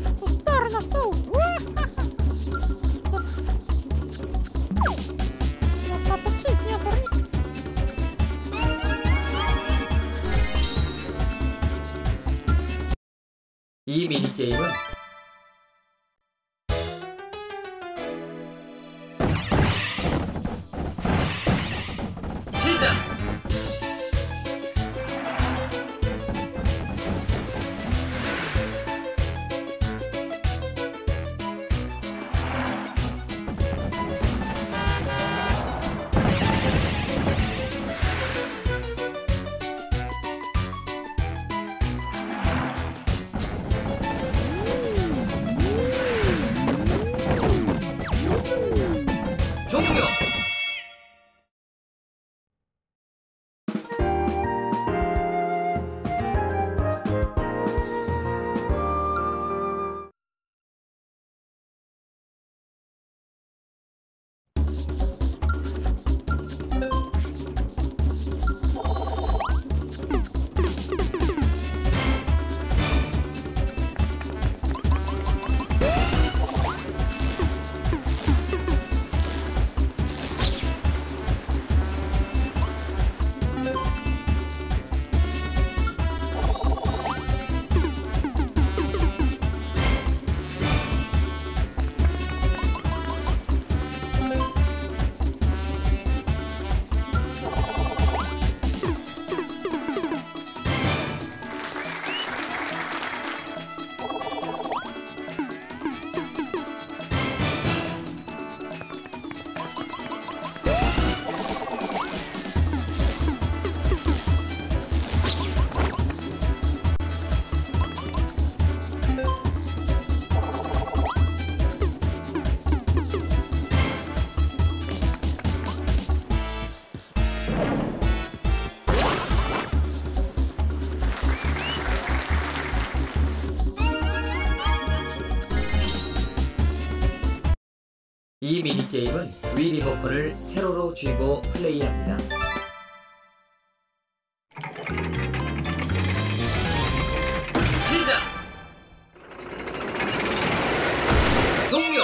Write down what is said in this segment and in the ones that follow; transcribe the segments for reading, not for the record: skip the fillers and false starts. в сторону, стул. 이 미니게임은 시작! 이 미니게임은 위 리버풀을 세로로 쥐고 플레이합니다. 시작! 종료!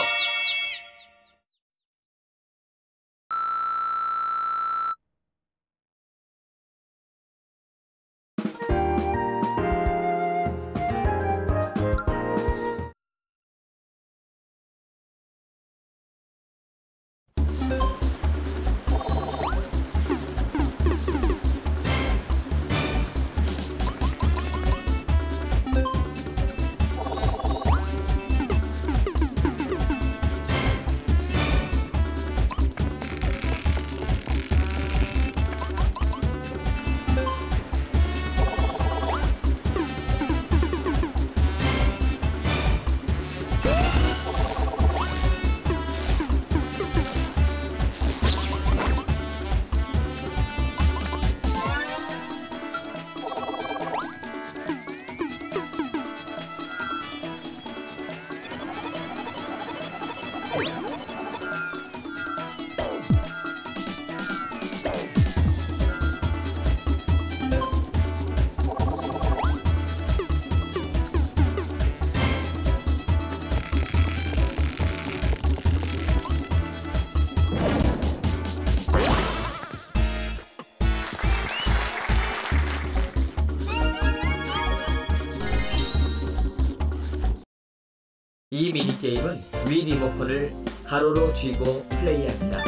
이 미니게임은 위 리모컨을 가로로 쥐고 플레이합니다.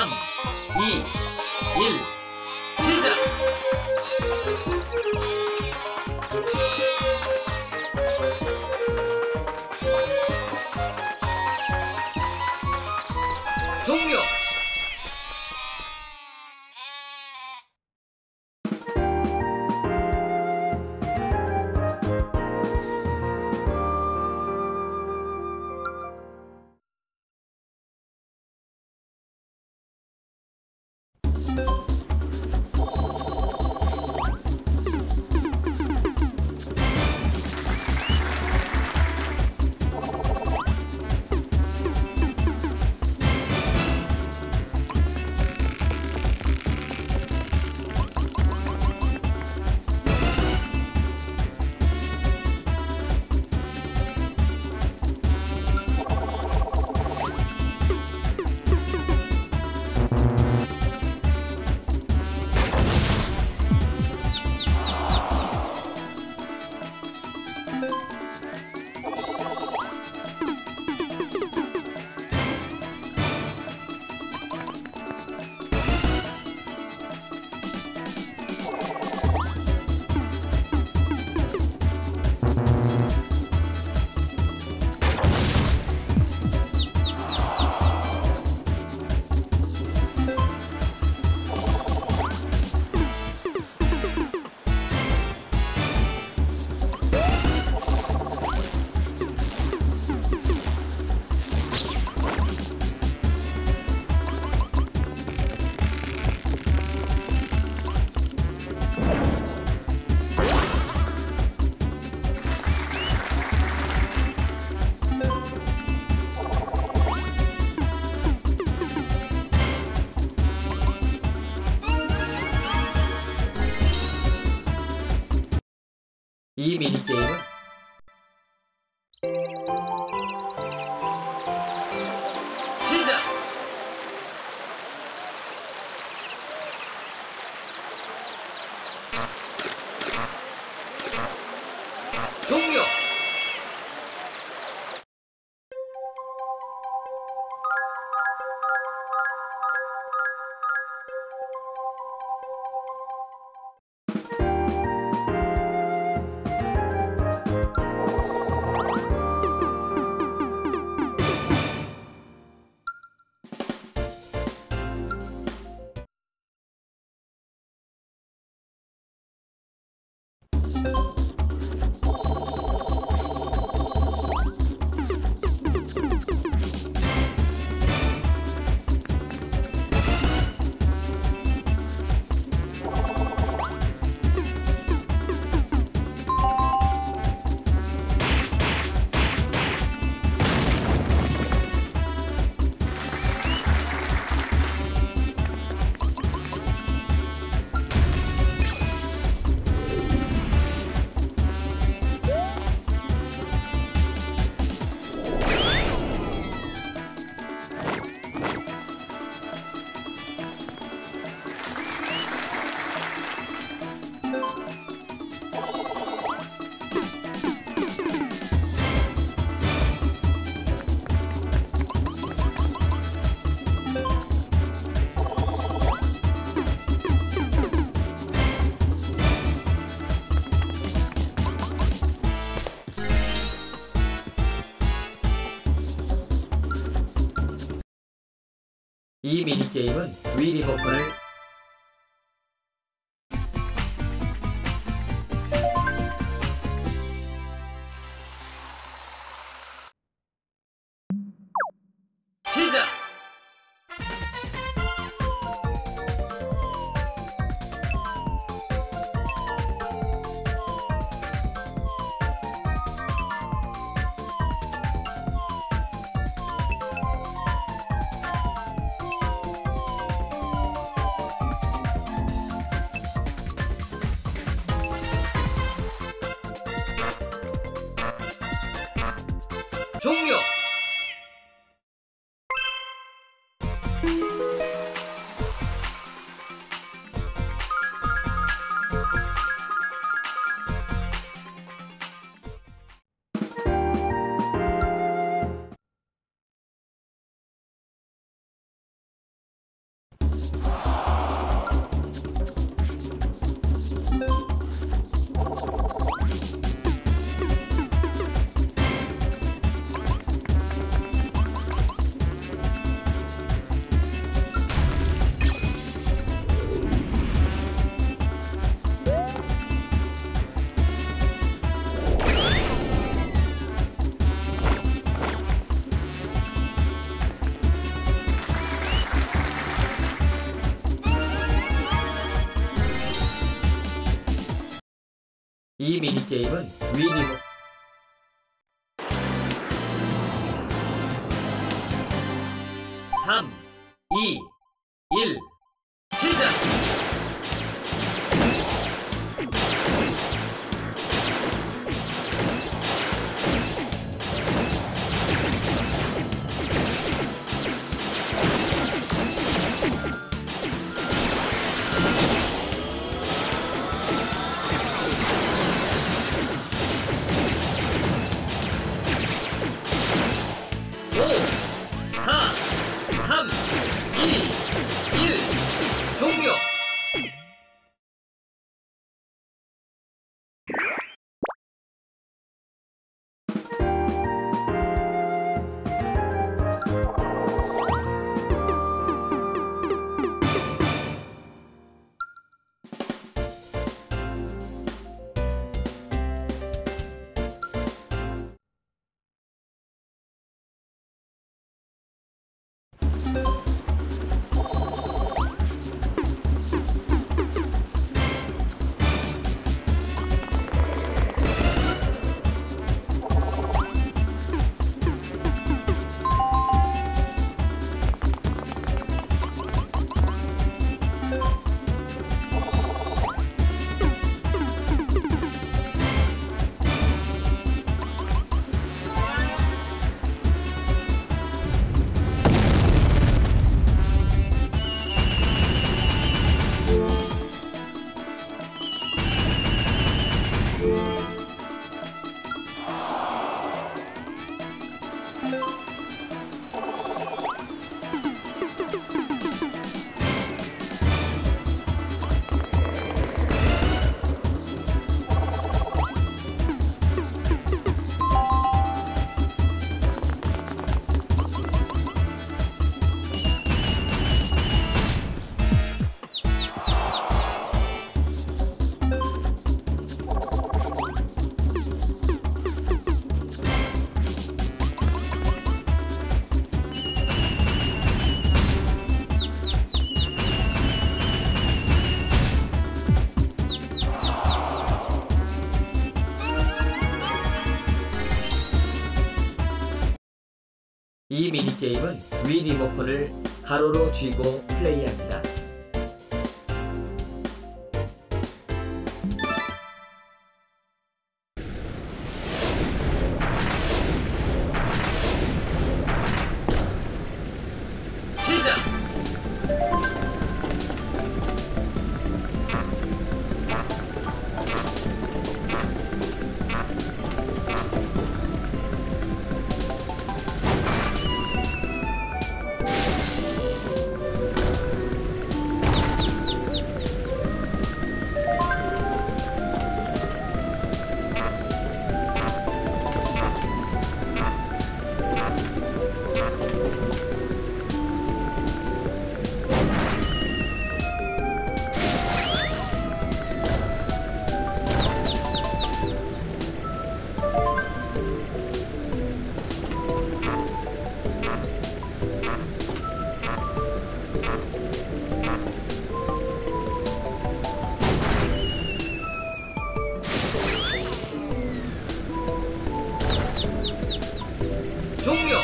3, 2, 1, 시작! 이 미니게임은 시작! 종료! 이 미니게임은 위 리버풀을 시작! 종료! 이 미니게임은 위리버 시작! 종료! 이 미니게임은 위 리모컨을 가로로 쥐고 플레이합니다. 종료!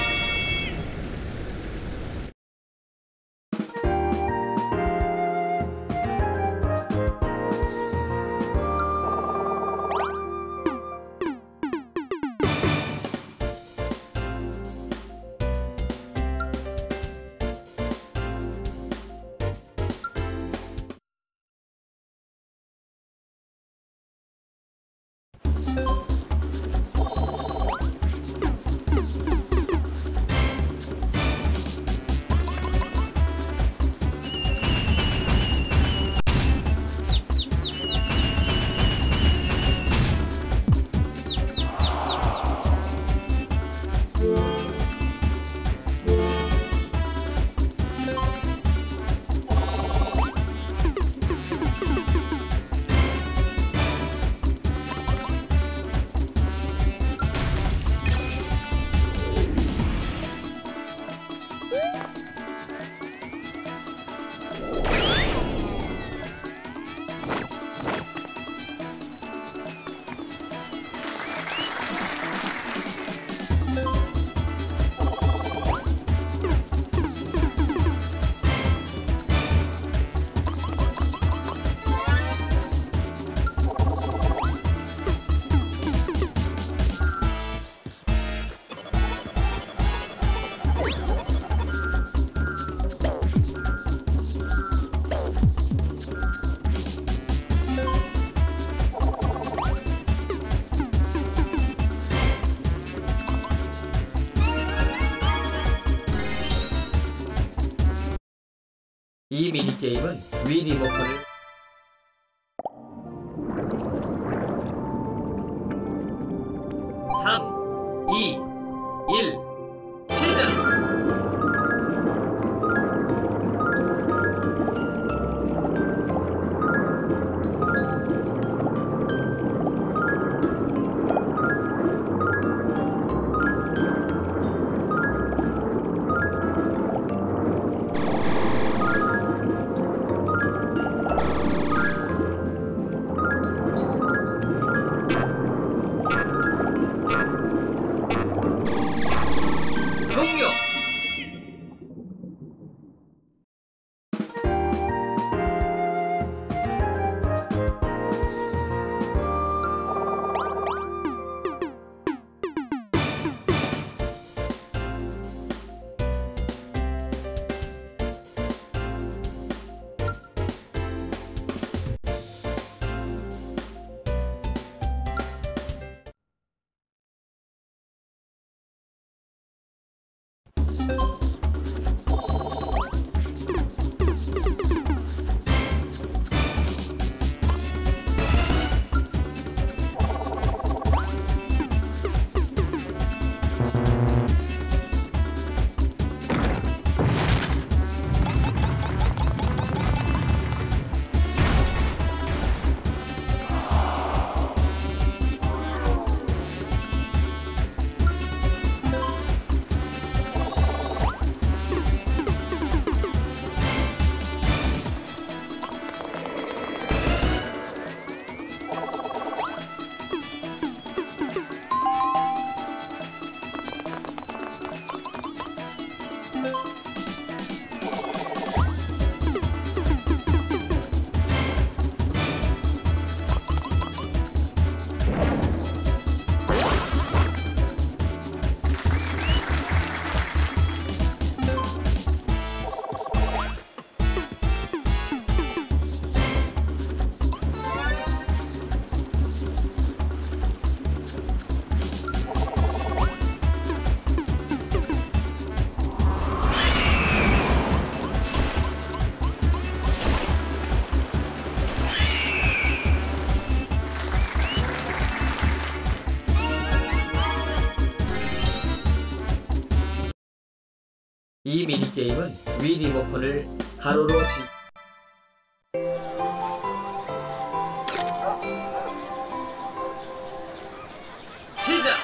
이 미니게임은 위 리모컨을 이 미니게임은 위 리모컨을 가로로 시작!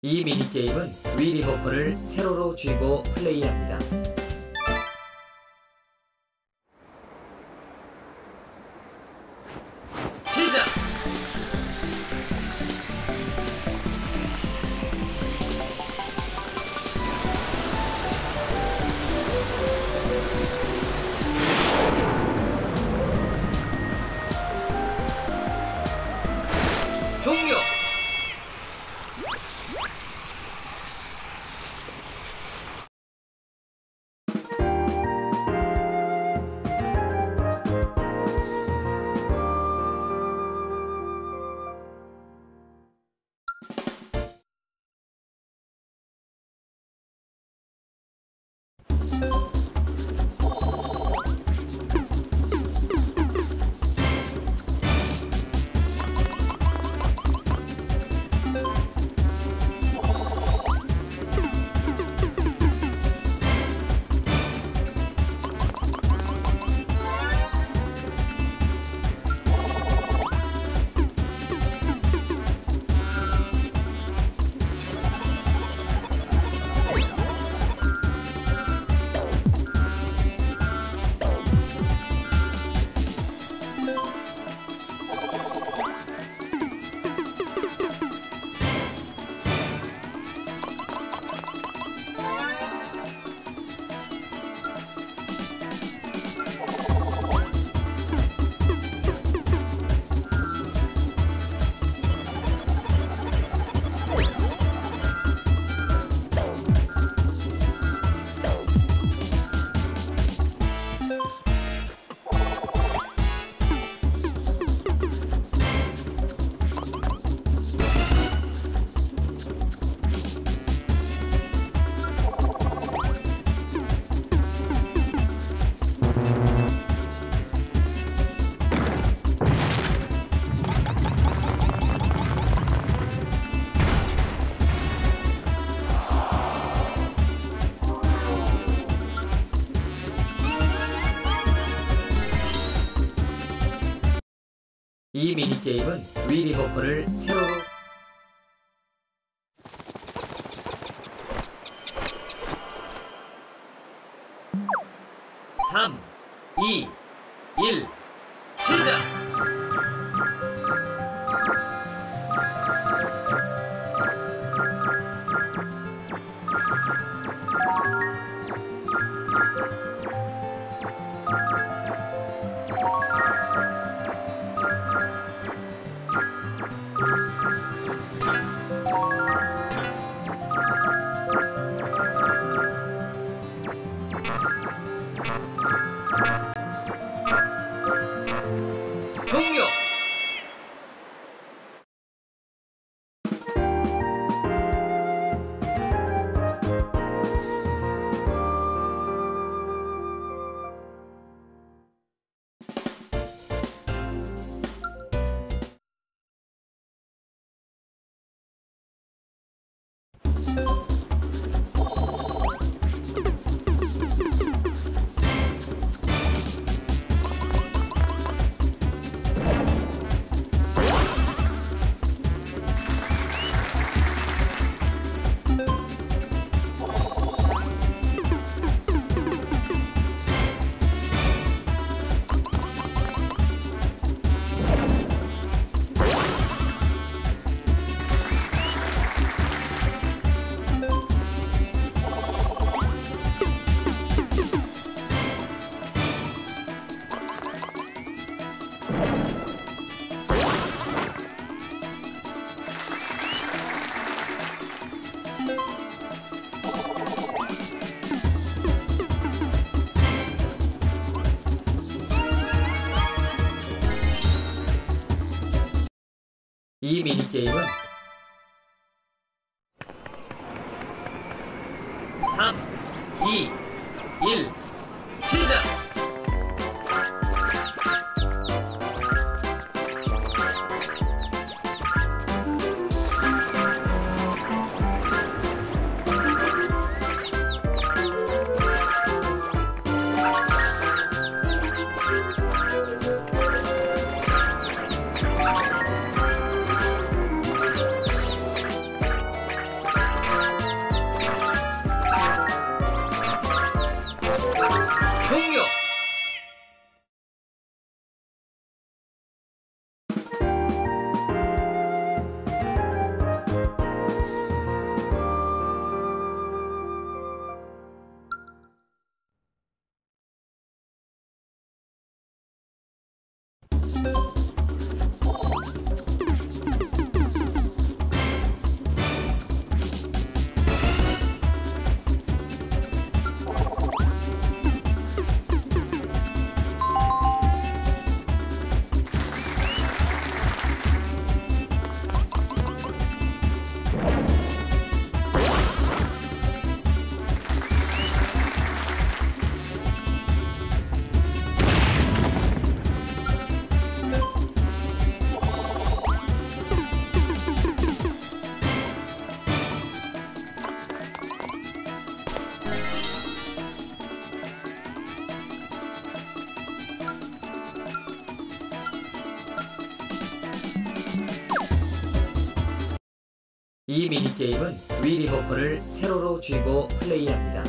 이 미니게임은 위 리모컨을 세로로 쥐고 플레이합니다. 시작! 종료! 이 미니게임은 위 리버풀을 세로로 시작! 이 미니게임은 3, 2, 1 시작! 이 미니게임은 위 리버풀을 세로로 쥐고 플레이합니다.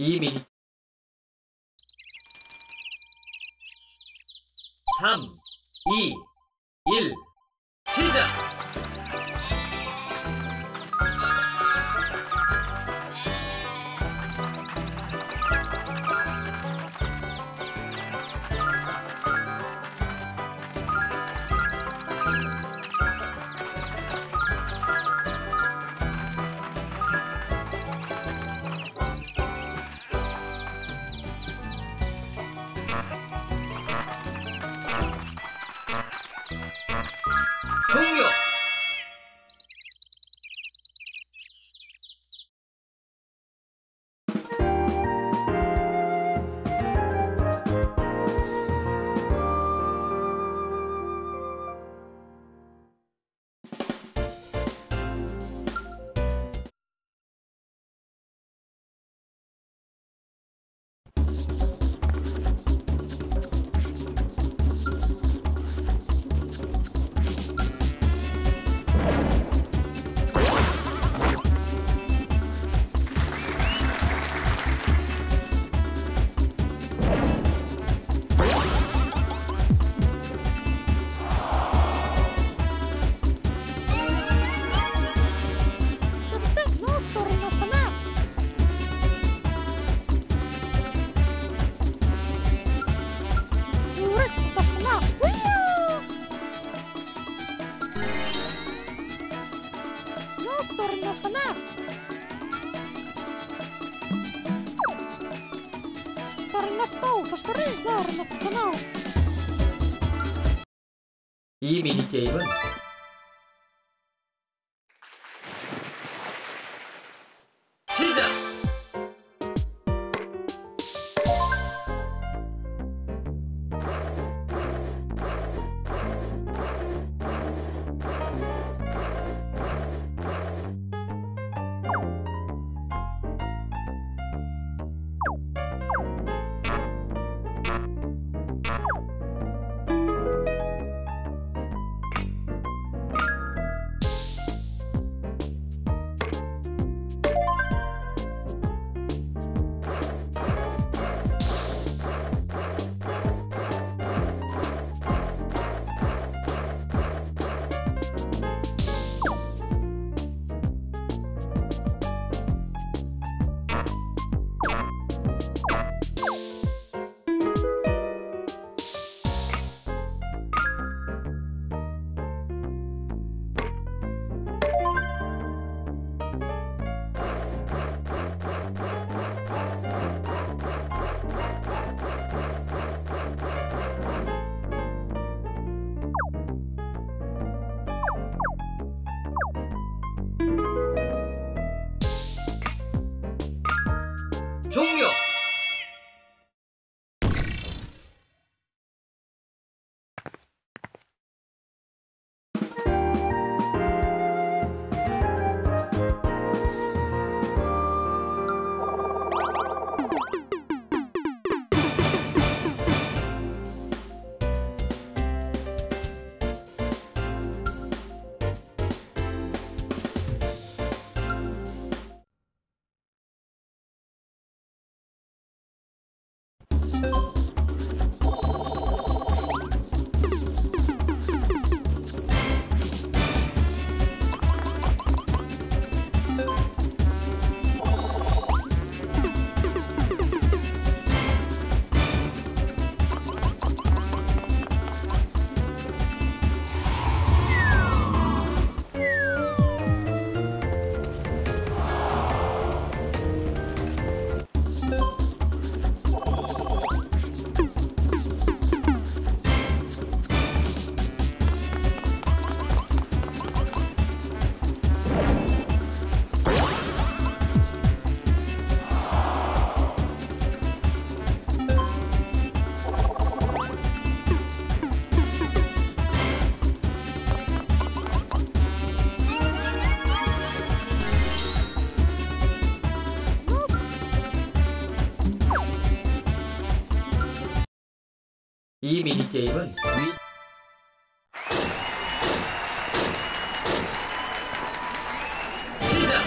이미 3, 2, 1 시작! 종료! 이 미니게임은 시작! 종료! 이 미니게임은 시작!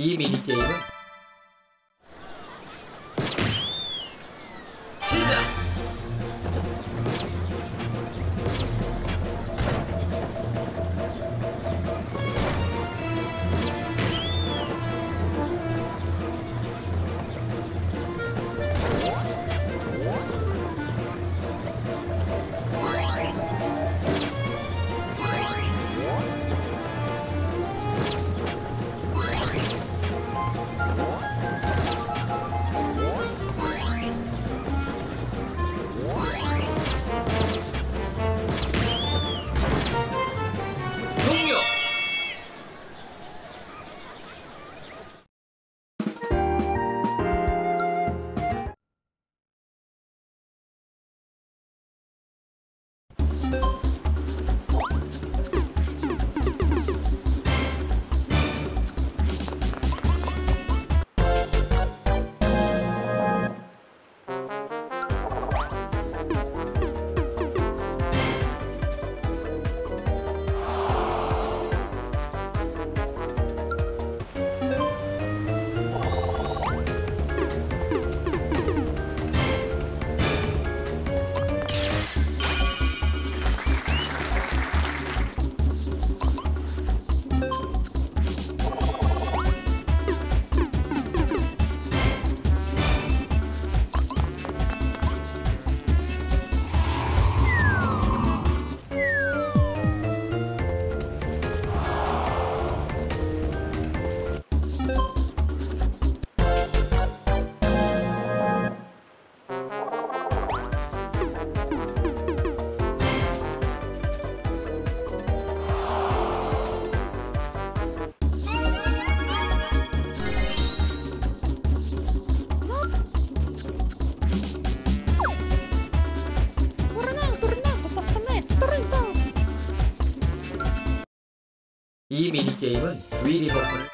이 미니게임은 시작! 이 미니게임은 위 리버풀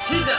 시작!